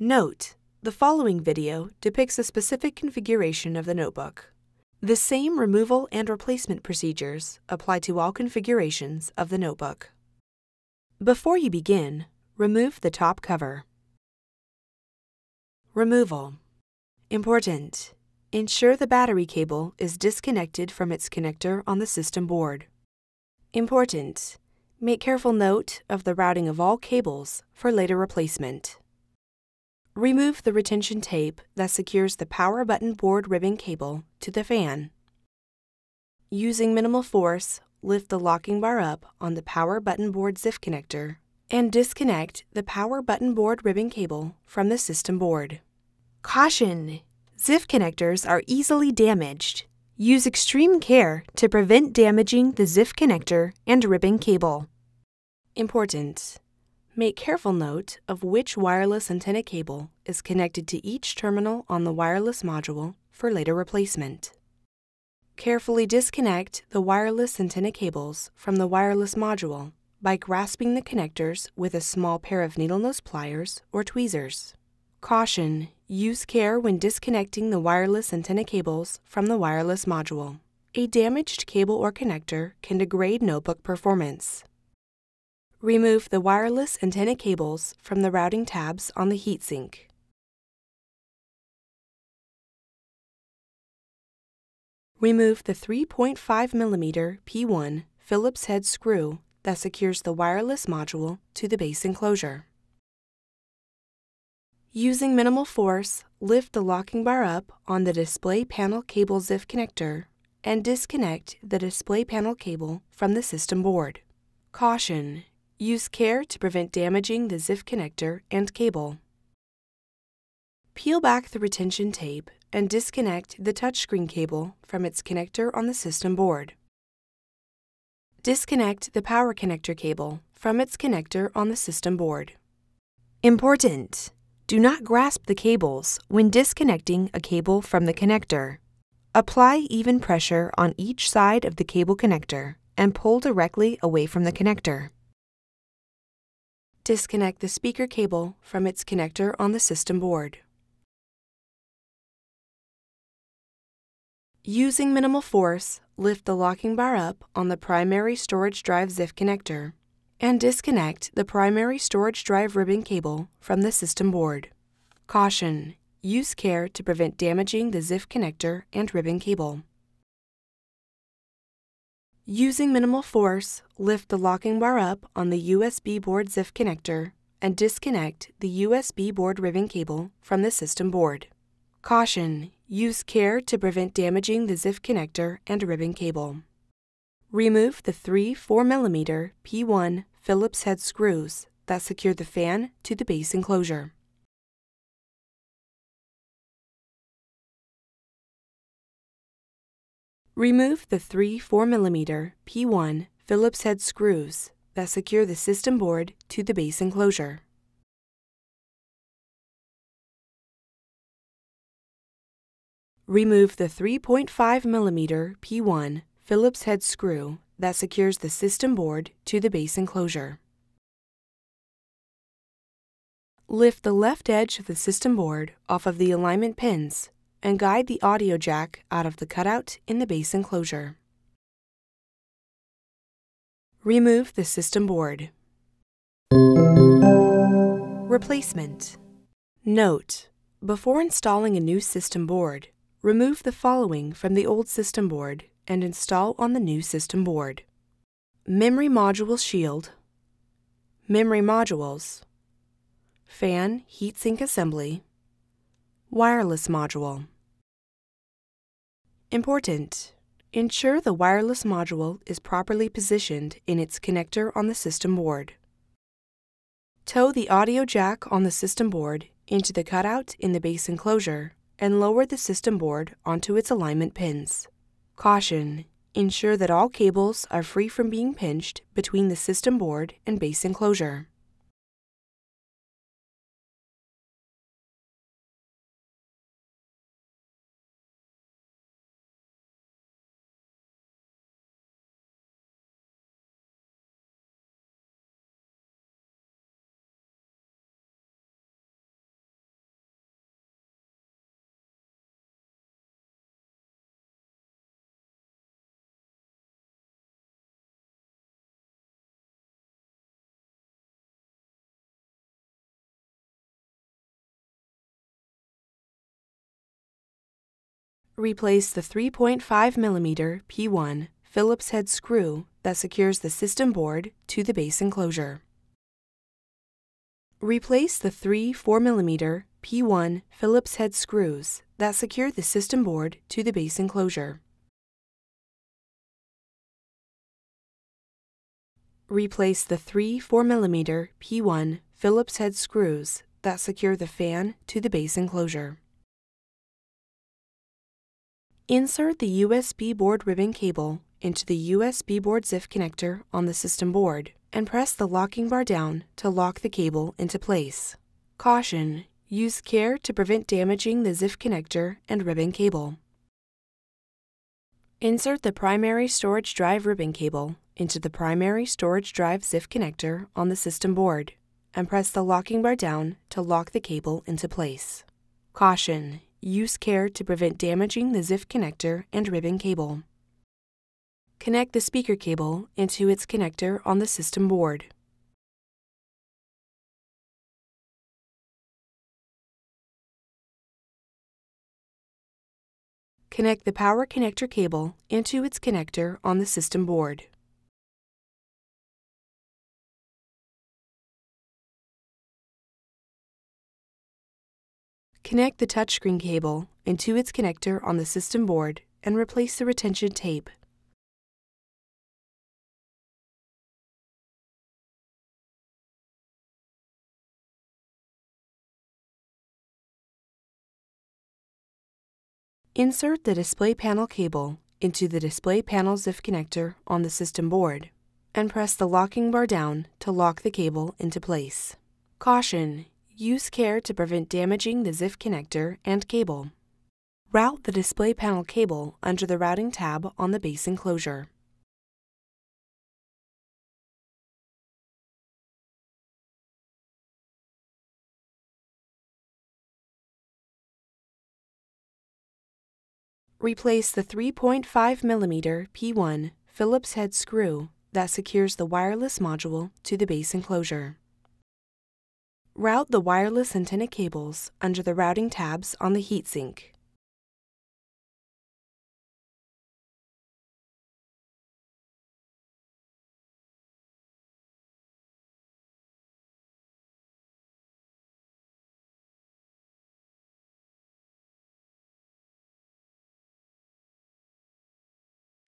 Note: the following video depicts a specific configuration of the notebook. The same removal and replacement procedures apply to all configurations of the notebook. Before you begin, remove the top cover. Removal. Important: ensure the battery cable is disconnected from its connector on the system board. Important: make careful note of the routing of all cables for later replacement. Remove the retention tape that secures the power button board ribbon cable to the fan. Using minimal force, lift the locking bar up on the power button board ZIF connector and disconnect the power button board ribbon cable from the system board. Caution! ZIF connectors are easily damaged. Use extreme care to prevent damaging the ZIF connector and ribbon cable. Important: make careful note of which wireless antenna cable is connected to each terminal on the wireless module for later replacement. Carefully disconnect the wireless antenna cables from the wireless module by grasping the connectors with a small pair of needle-nose pliers or tweezers. Caution: use care when disconnecting the wireless antenna cables from the wireless module. A damaged cable or connector can degrade notebook performance. Remove the wireless antenna cables from the routing tabs on the heatsink. Remove the 3.5 mm P1 Phillips head screw that secures the wireless module to the base enclosure. Using minimal force, lift the locking bar up on the display panel cable ZIF connector and disconnect the display panel cable from the system board. Caution: use care to prevent damaging the ZIF connector and cable. Peel back the retention tape and disconnect the touchscreen cable from its connector on the system board. Disconnect the power connector cable from its connector on the system board. Important: do not grasp the cables when disconnecting a cable from the connector. Apply even pressure on each side of the cable connector and pull directly away from the connector. Disconnect the speaker cable from its connector on the system board. Using minimal force, lift the locking bar up on the primary storage drive ZIF connector and disconnect the primary storage drive ribbon cable from the system board. Caution: use care to prevent damaging the ZIF connector and ribbon cable. Using minimal force, lift the locking bar up on the USB board ZIF connector and disconnect the USB board ribbon cable from the system board. Caution: use care to prevent damaging the ZIF connector and ribbon cable. Remove the 3 4mm P1 Phillips head screws that secure the fan to the base enclosure. Remove the 3 4mm P1 Phillips head screws that secure the system board to the base enclosure. Remove the 3.5 mm P1 Phillips head screw that secures the system board to the base enclosure. Lift the left edge of the system board off of the alignment pins and guide the audio jack out of the cutout in the base enclosure. Remove the system board. Replacement. Note: before installing a new system board, remove the following from the old system board and install on the new system board: memory module shield, memory modules, fan heatsink assembly, wireless module. Important: ensure the wireless module is properly positioned in its connector on the system board. Tow the audio jack on the system board into the cutout in the base enclosure and lower the system board onto its alignment pins. Caution: ensure that all cables are free from being pinched between the system board and base enclosure. Replace the 3.5 mm P1 Phillips head screw that secures the system board to the base enclosure. Replace the 3 4mm P1 Phillips head screws that secure the system board to the base enclosure. Replace the 3 4mm P1 Phillips head screws that secure the fan to the base enclosure. Insert the USB board ribbon cable into the USB board ZIF connector on the system board and press the locking bar down to lock the cable into place. Caution: use care to prevent damaging the ZIF connector and ribbon cable. Insert the primary storage drive ribbon cable into the primary storage drive ZIF connector on the system board and press the locking bar down to lock the cable into place. Caution: use care to prevent damaging the ZIF connector and ribbon cable. Connect the speaker cable into its connector on the system board. Connect the power connector cable into its connector on the system board. Connect the touchscreen cable into its connector on the system board and replace the retention tape. Insert the display panel cable into the display panel ZIF connector on the system board and press the locking bar down to lock the cable into place. Caution: use care to prevent damaging the ZIF connector and cable. Route the display panel cable under the routing tab on the base enclosure. Replace the 3.5mm P1 Phillips head screw that secures the wireless module to the base enclosure. Route the wireless antenna cables under the routing tabs on the heatsink.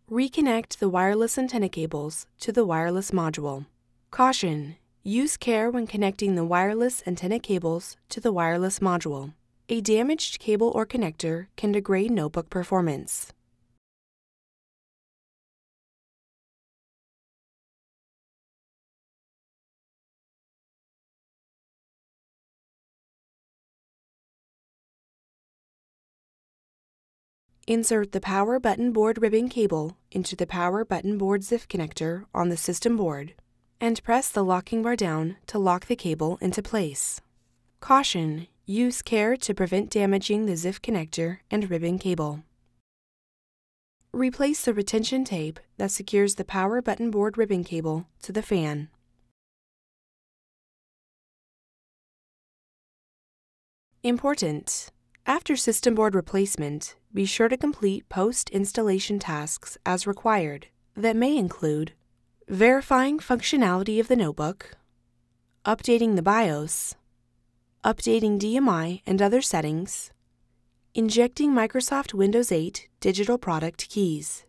Reconnect the wireless antenna cables to the wireless module. Caution: use care when connecting the wireless antenna cables to the wireless module. A damaged cable or connector can degrade notebook performance. Insert the power button board ribbon cable into the power button board ZIF connector on the system board and press the locking bar down to lock the cable into place. Caution: use care to prevent damaging the ZIF connector and ribbon cable. Replace the retention tape that secures the power button board ribbon cable to the fan. Important: after system board replacement, be sure to complete post-installation tasks as required that may include verifying functionality of the notebook, updating the BIOS, updating DMI and other settings, injecting Microsoft Windows 8 digital product keys.